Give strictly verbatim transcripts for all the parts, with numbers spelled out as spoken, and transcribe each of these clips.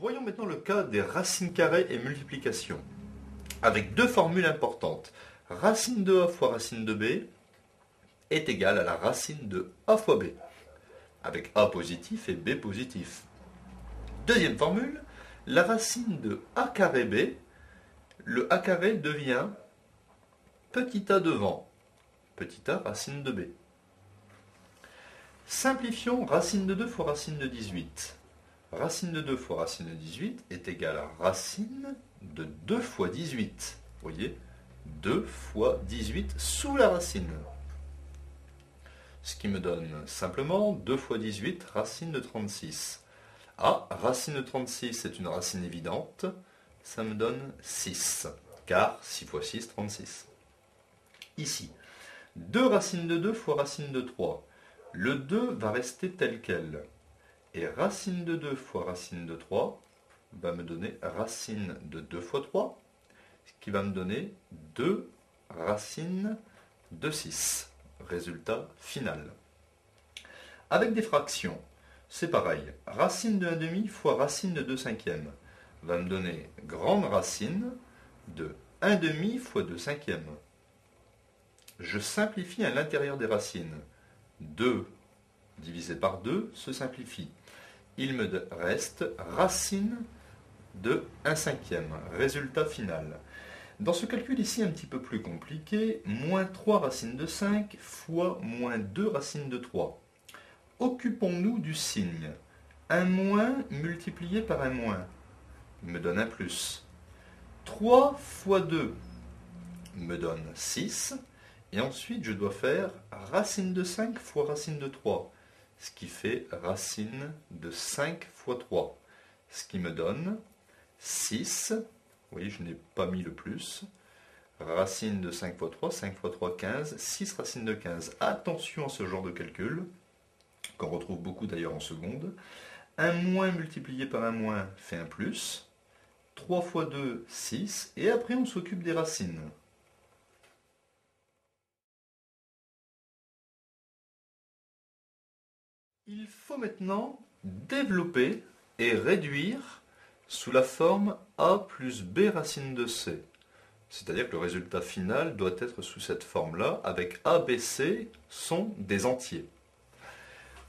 Voyons maintenant le cas des racines carrées et multiplications, avec deux formules importantes. Racine de a fois racine de b est égale à la racine de a fois b, avec a positif et b positif. Deuxième formule, la racine de a carré b, le a carré devient petit a devant, petit a racine de b. Simplifions racine de deux fois racine de dix-huit. Racine de deux fois racine de dix-huit est égale à racine de deux fois dix-huit. Vous voyez, deux fois dix-huit sous la racine. Ce qui me donne simplement deux fois dix-huit, racine de trente-six. Ah, racine de trente-six est une racine évidente. Ça me donne six, car six fois six, trente-six. Ici, deux racines de deux fois racine de trois. Le deux va rester tel quel. Et racine de deux fois racine de trois va me donner racine de deux fois trois, ce qui va me donner deux racines de six. Résultat final. Avec des fractions, c'est pareil. Racine de un demi fois racine de deux cinquièmes va me donner grande racine de un demi fois deux cinquièmes. Je simplifie à l'intérieur des racines. deux divisé par deux se simplifie. Il me reste racine de un cinquième. Résultat final. Dans ce calcul ici un petit peu plus compliqué, moins trois racine de cinq fois moins deux racine de trois. Occupons-nous du signe. un moins multiplié par un moins me donne un plus. trois fois deux me donne six. Et ensuite je dois faire racine de cinq fois racine de trois, ce qui fait racine de cinq fois trois, ce qui me donne six, oui je n'ai pas mis le plus, racine de cinq fois trois, cinq fois trois, quinze, six racine de quinze. Attention à ce genre de calcul, qu'on retrouve beaucoup d'ailleurs en seconde. un moins multiplié par un moins fait un plus, trois fois deux, six, et après on s'occupe des racines. Il faut maintenant développer et réduire sous la forme a plus b racine de c. C'est-à-dire que le résultat final doit être sous cette forme-là, avec a, b, c sont des entiers.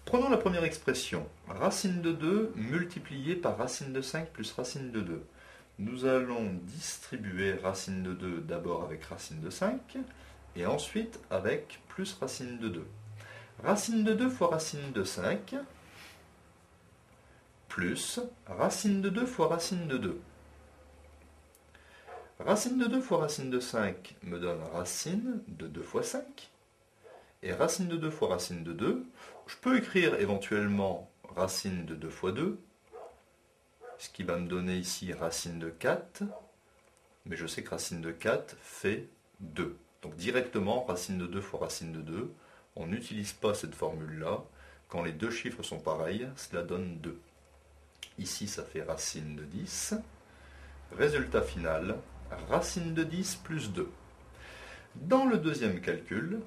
Prenons la première expression, racine de deux multipliée par racine de cinq plus racine de deux. Nous allons distribuer racine de deux d'abord avec racine de cinq, et ensuite avec plus racine de deux. Racine de deux fois racine de cinq, plus racine de deux fois racine de deux. Racine de deux fois racine de cinq me donne racine de deux fois cinq. Et racine de deux fois racine de deux, je peux écrire éventuellement racine de deux fois deux, ce qui va me donner ici racine de quatre, mais je sais que racine de quatre fait deux. Donc directement, racine de deux fois racine de deux, on n'utilise pas cette formule-là. Quand les deux chiffres sont pareils, cela donne deux. Ici, ça fait racine de dix. Résultat final, racine de dix plus deux. Dans le deuxième calcul,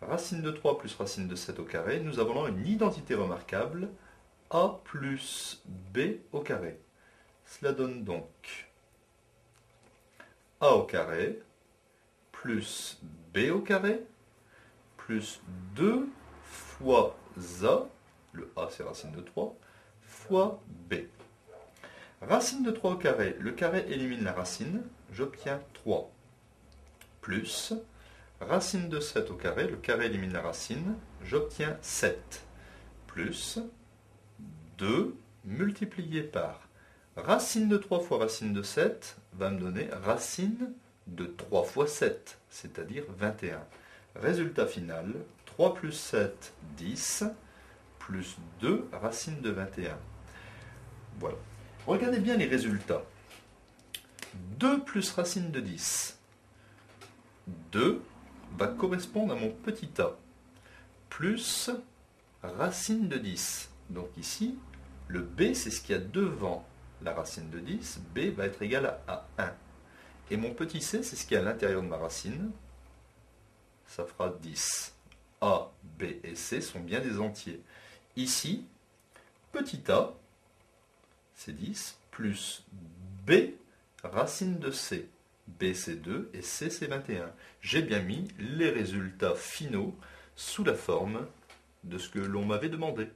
racine de trois plus racine de sept au carré, nous avons là une identité remarquable, a plus b au carré. Cela donne donc a au carré plus b au carré, plus deux fois a, le a c'est racine de trois, fois b. Racine de trois au carré, le carré élimine la racine, j'obtiens trois. Plus racine de sept au carré, le carré élimine la racine, j'obtiens sept. Plus deux multiplié par racine de trois fois racine de sept va me donner racine de trois fois sept, c'est-à-dire vingt et un. Résultat final, trois plus sept, dix, plus deux, racine de vingt et un. Voilà. Regardez bien les résultats. deux plus racine de dix. deux va correspondre à mon petit a, plus racine de dix. Donc ici, le b, c'est ce qu'il y a devant la racine de dix. b va être égal à un. Et mon petit c, c'est ce qu'il y a à l'intérieur de ma racine. Ça fera dix. A, B et C sont bien des entiers. Ici, petit a c'est dix, plus B racine de C. B, c'est deux et C, c'est vingt et un. J'ai bien mis les résultats finaux sous la forme de ce que l'on m'avait demandé.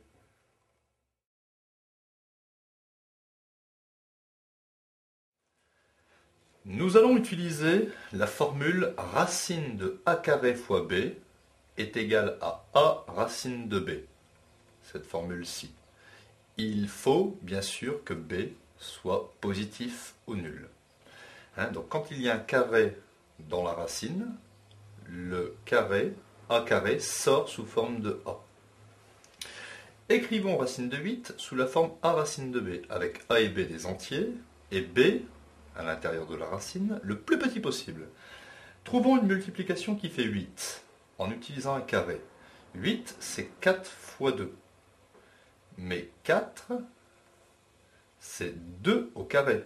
Nous allons utiliser la formule racine de a carré fois b est égale à a racine de b, cette formule-ci. Il faut bien sûr que b soit positif ou nul. Hein, donc quand il y a un carré dans la racine, le carré, a carré, sort sous forme de a. Écrivons racine de huit sous la forme a racine de b, avec a et b des entiers, et b à l'intérieur de la racine, le plus petit possible. Trouvons une multiplication qui fait huit, en utilisant un carré. huit, c'est quatre fois deux. Mais quatre, c'est deux au carré,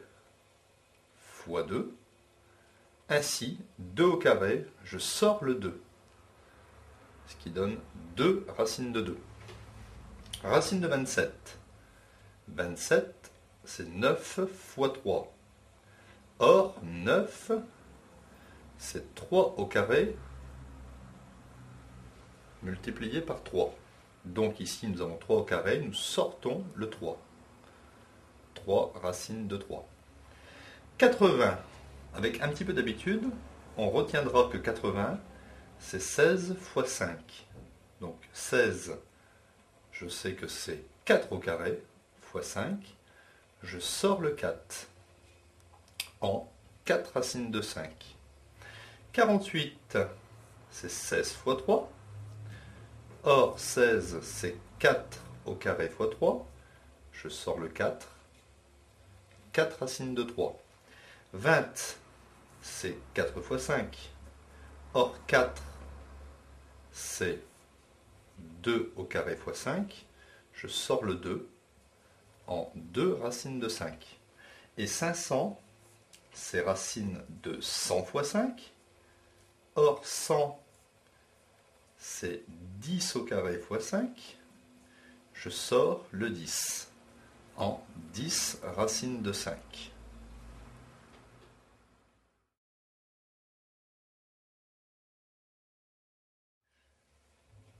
fois deux. Ainsi, deux au carré, je sors le deux. Ce qui donne deux racine de deux. Racine de vingt-sept. vingt-sept, c'est neuf fois trois. Or, neuf, c'est trois au carré multiplié par trois. Donc ici, nous avons trois au carré, nous sortons le trois. trois racine de trois. quatre-vingts. Avec un petit peu d'habitude, on retiendra que quatre-vingts, c'est seize fois cinq. Donc seize, je sais que c'est quatre au carré fois cinq. Je sors le quatre. En quatre racines de cinq. quarante-huit, c'est seize fois trois. Or, seize, c'est quatre au carré fois trois. Je sors le quatre. quatre racines de trois. vingt, c'est quatre fois cinq. Or, quatre, c'est deux au carré fois cinq. Je sors le deux en deux racines de cinq. Et cinq cents, c'est racine de cent fois cinq. Or, cent, c'est dix au carré fois cinq. Je sors le dix en dix racine de cinq.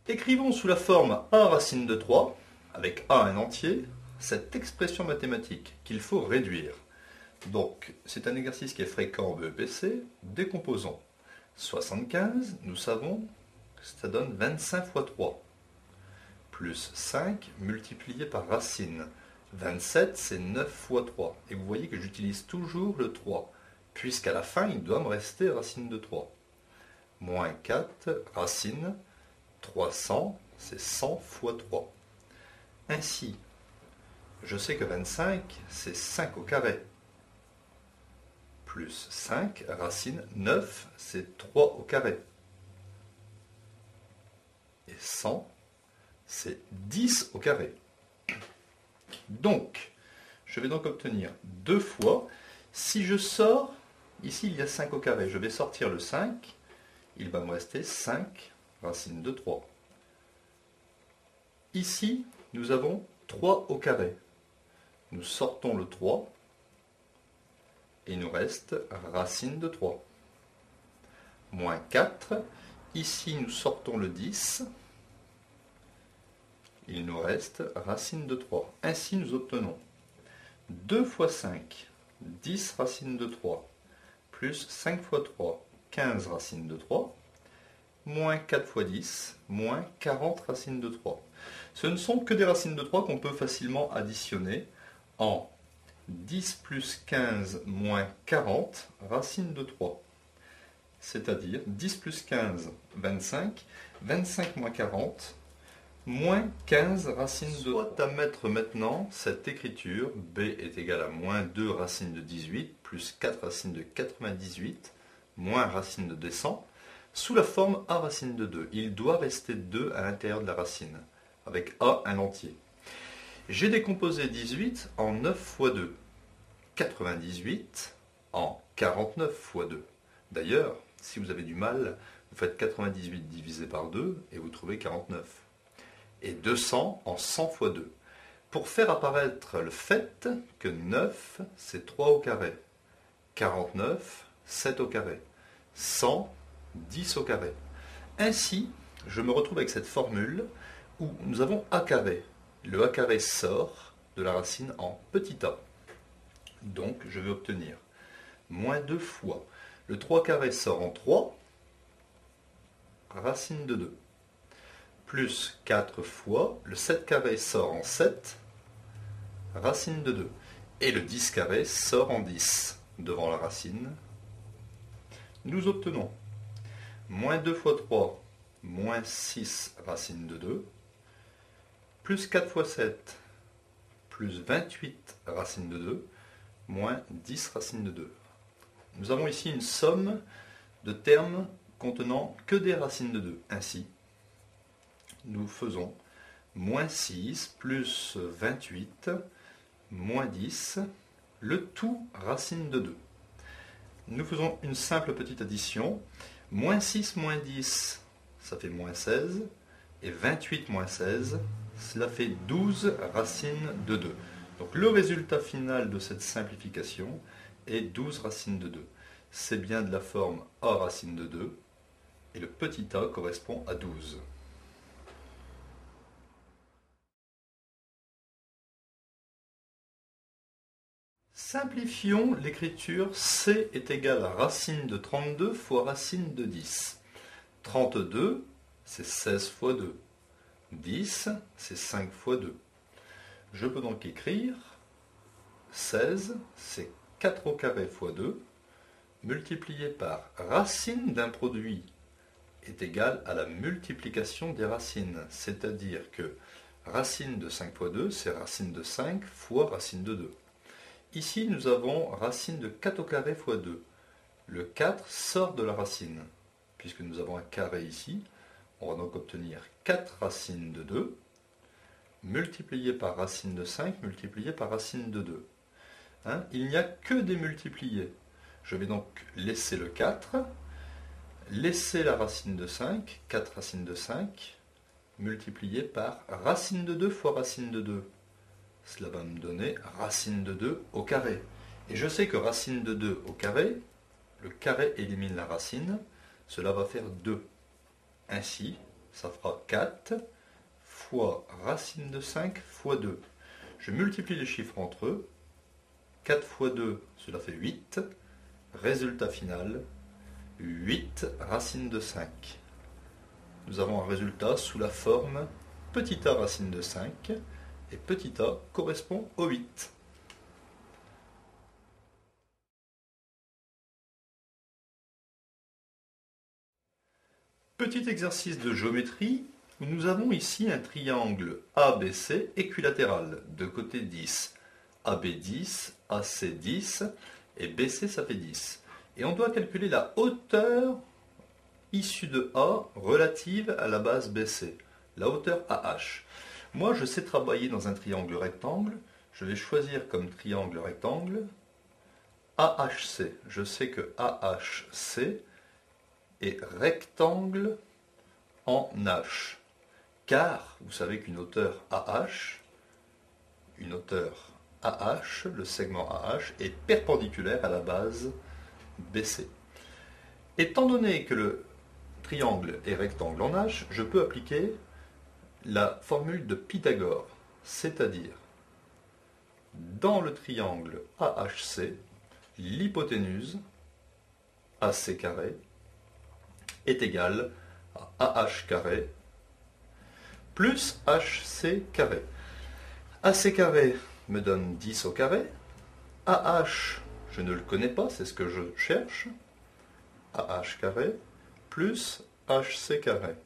Écrivons sous la forme a racine de trois, avec a un entier, cette expression mathématique qu'il faut réduire. Donc, c'est un exercice qui est fréquent en B E P C. Décomposons. soixante-quinze, nous savons que ça donne vingt-cinq fois trois, plus cinq multiplié par racine. vingt-sept, c'est neuf fois trois. Et vous voyez que j'utilise toujours le trois, puisqu'à la fin, il doit me rester racine de trois. Moins quatre, racine, trois cents, c'est cent fois trois. Ainsi, je sais que vingt-cinq, c'est cinq au carré. Plus cinq, racine, neuf, c'est trois au carré. Et cent, c'est dix au carré. Donc, je vais donc obtenir deux fois, si je sors, ici il y a cinq au carré, je vais sortir le cinq, il va me rester cinq, racine de trois. Ici, nous avons trois au carré. Nous sortons le trois. Il nous reste racine de trois. Moins quatre. Ici, nous sortons le dix. Il nous reste racine de trois. Ainsi, nous obtenons deux fois cinq, dix racine de trois, plus cinq fois trois, quinze racine de trois, moins quatre fois dix, moins quarante racine de trois. Ce ne sont que des racines de trois qu'on peut facilement additionner en dix plus quinze moins quarante, racine de trois. C'est-à-dire dix plus quinze, vingt-cinq. vingt-cinq moins quarante, moins quinze, racine de trois. Soit à mettre maintenant cette écriture, b est égale à moins deux racine de dix-huit, plus quatre racine de quatre-vingt-dix-huit, moins racine de deux cents, sous la forme a racine de deux. Il doit rester deux à l'intérieur de la racine, avec a un entier. J'ai décomposé dix-huit en neuf fois deux, quatre-vingt-dix-huit en quarante-neuf fois deux. D'ailleurs, si vous avez du mal, vous faites quatre-vingt-dix-huit divisé par deux et vous trouvez quarante-neuf. Et deux cents en cent fois deux. Pour faire apparaître le fait que neuf, c'est trois au carré, quarante-neuf, sept au carré, cent, dix au carré. Ainsi, je me retrouve avec cette formule où nous avons a carré. Le a carré sort de la racine en petit a. Donc, je vais obtenir moins deux fois. Le trois carré sort en trois, racine de deux. Plus quatre fois, le sept carré sort en sept, racine de deux. Et le dix carré sort en dix, devant la racine. Nous obtenons moins deux fois trois, moins six, racine de deux, plus quatre fois sept, plus vingt-huit, racine de deux, moins dix, racine de deux. Nous avons ici une somme de termes contenant que des racines de deux. Ainsi, nous faisons moins six plus vingt-huit moins dix, le tout racine de deux. Nous faisons une simple petite addition. Moins six moins dix, ça fait moins seize. Et vingt-huit moins seize, cela fait douze racines de deux. Donc le résultat final de cette simplification est douze racines de deux. C'est bien de la forme a racine de deux et le petit a correspond à douze. Simplifions l'écriture c est égal à racine de trente-deux fois racine de dix. trente-deux, c'est seize fois deux. dix, c'est cinq fois deux. Je peux donc écrire seize, c'est quatre au carré fois deux, multiplié par racine d'un produit est égal à la multiplication des racines. C'est-à-dire que racine de cinq fois deux, c'est racine de cinq fois racine de deux. Ici, nous avons racine de quatre au carré fois deux. Le quatre sort de la racine. Puisque nous avons un carré ici, on va donc obtenir quatre racines de deux, multiplié par racine de cinq, multiplié par racine de deux. Hein, il n'y a que des multipliés. Je vais donc laisser le quatre, laisser la racine de cinq, quatre racines de cinq, multiplié par racine de deux fois racine de deux. Cela va me donner racine de deux au carré. Et je sais que racine de deux au carré, le carré élimine la racine, cela va faire deux. Ainsi, ça fera quatre fois racine de cinq fois deux. Je multiplie les chiffres entre eux. quatre fois deux, cela fait huit. Résultat final, huit racine de cinq. Nous avons un résultat sous la forme petit a racine de cinq. Et petit a correspond au huit. Petit exercice de géométrie, où nous avons ici un triangle A B C équilatéral, de côté dix. A B dix, A C dix, et B C ça fait dix. Et on doit calculer la hauteur issue de A relative à la base B C, la hauteur A H. Moi, je sais travailler dans un triangle rectangle. Je vais choisir comme triangle rectangle A H C. Je sais que A H C est rectangle en H. Car, vous savez qu'une hauteur A H, une hauteur A H, le segment A H, est perpendiculaire à la base B C. Étant donné que le triangle est rectangle en H, je peux appliquer la formule de Pythagore, c'est-à-dire dans le triangle A H C, l'hypoténuse A C carré est égale à A H carré plus H C carré. A C carré me donne dix au carré. A H, je ne le connais pas, c'est ce que je cherche. A H carré plus H C carré.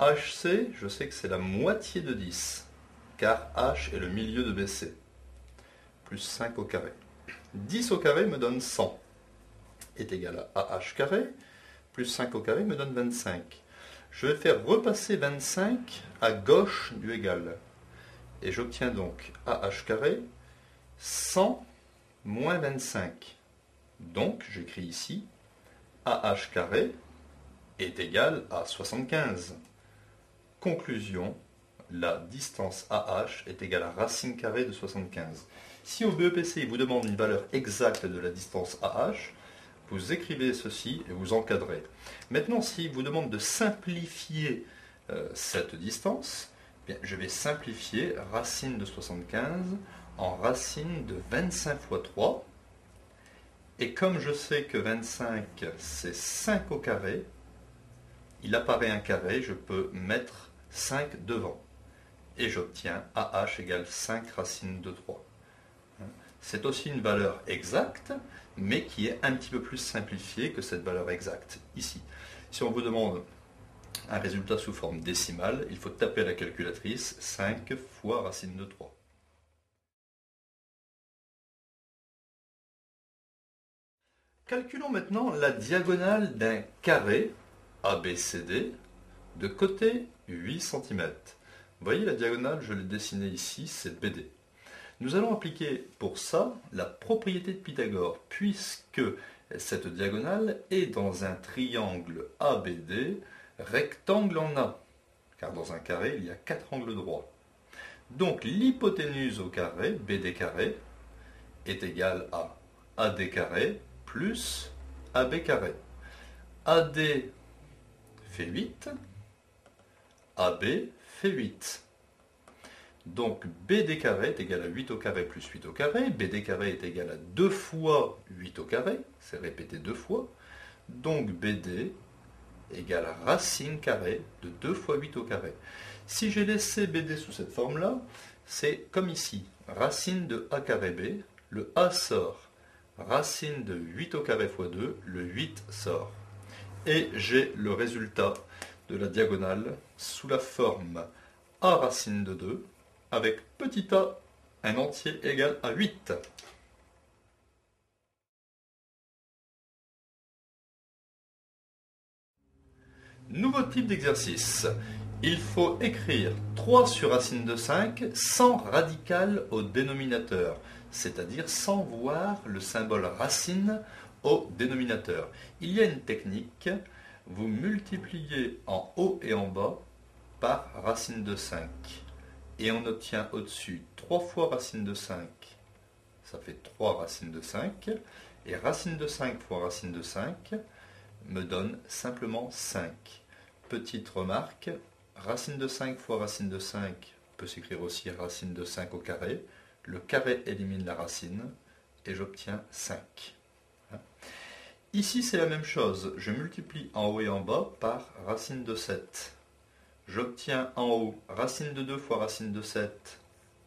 H C, je sais que c'est la moitié de dix, car H est le milieu de B C, plus cinq au carré. dix au carré me donne cent, est égal à A H carré, plus cinq au carré me donne vingt-cinq. Je vais faire repasser vingt-cinq à gauche du égal, et j'obtiens donc A H carré, cent moins vingt-cinq. Donc, j'écris ici, A H carré est égal à soixante-quinze. Conclusion, la distance A H est égale à racine carrée de soixante-quinze. Si au B E P C, il vous demande une valeur exacte de la distance A H, vous écrivez ceci et vous encadrez. Maintenant, s'il vous demande de simplifier euh, cette distance, eh bien, je vais simplifier racine de soixante-quinze en racine de vingt-cinq fois trois. Et comme je sais que vingt-cinq, c'est cinq au carré, il apparaît un carré, je peux mettre cinq devant. Et j'obtiens A H égale cinq racine de trois. C'est aussi une valeur exacte, mais qui est un petit peu plus simplifiée que cette valeur exacte ici. Si on vous demande un résultat sous forme décimale, il faut taper à la calculatrice cinq fois racine de trois. Calculons maintenant la diagonale d'un carré A B C D de côté huit centimètres. Vous voyez la diagonale, je l'ai dessinée ici, c'est B D. Nous allons appliquer pour ça la propriété de Pythagore, puisque cette diagonale est dans un triangle A B D, rectangle en A, car dans un carré, il y a quatre angles droits. Donc l'hypoténuse au carré, B D carré, est égale à A D carré plus A B carré. A D fait huit, A B fait huit. Donc B D carré est égal à huit au carré plus huit au carré. B D carré est égal à deux fois huit au carré. C'est répété deux fois. Donc B D égale à racine carrée de deux fois huit au carré. Si j'ai laissé B D sous cette forme-là, c'est comme ici. Racine de A carré B. Le A sort. Racine de huit au carré fois deux. Le huit sort. Et j'ai le résultat de la diagonale sous la forme A racine de deux. Avec petit a, un entier égal à huit. Nouveau type d'exercice. Il faut écrire trois sur racine de cinq sans radical au dénominateur, c'est-à-dire sans voir le symbole racine au dénominateur. Il y a une technique, vous multipliez en haut et en bas par racine de cinq. Et on obtient au-dessus trois fois racine de cinq, ça fait trois racine de cinq. Et racine de cinq fois racine de cinq me donne simplement cinq. Petite remarque, racine de cinq fois racine de cinq peut s'écrire aussi racine de cinq au carré. Le carré élimine la racine et j'obtiens cinq. Ici c'est la même chose, je multiplie en haut et en bas par racine de sept. J'obtiens en haut racine de deux fois racine de sept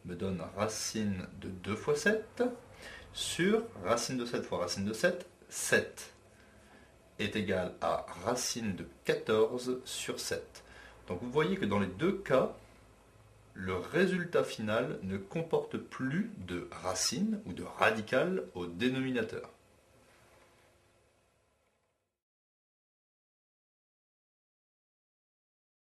me donne racine de deux fois sept sur racine de sept fois racine de sept, sept est égal à racine de quatorze sur sept. Donc vous voyez que dans les deux cas, le résultat final ne comporte plus de racine ou de radical au dénominateur.